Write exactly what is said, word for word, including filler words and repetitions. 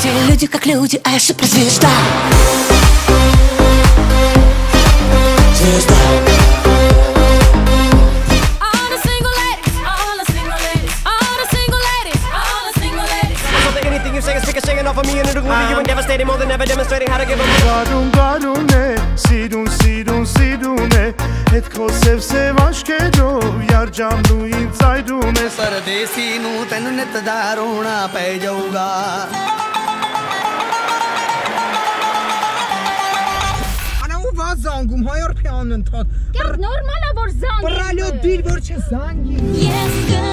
Все люди как люди, а я суперзвезда. Звезда. All the single ladies, all the single ladies, all the single ladies, all the single ladies. So take anything you say, stick a shaking off of me and it'll move you and devastating more than ever, demonstrating how to give up. Garun garune, sidun sidun sidune, etko sev sev aşk edo, yar jam nu inside-une. Sardesi nu tenu net darona pay jauga. Զանգում հայ արփյանն ընդ թա։ Դա նորմալ է որ զանգի։ Բռալյո դիլ որ չզանգի։ Ես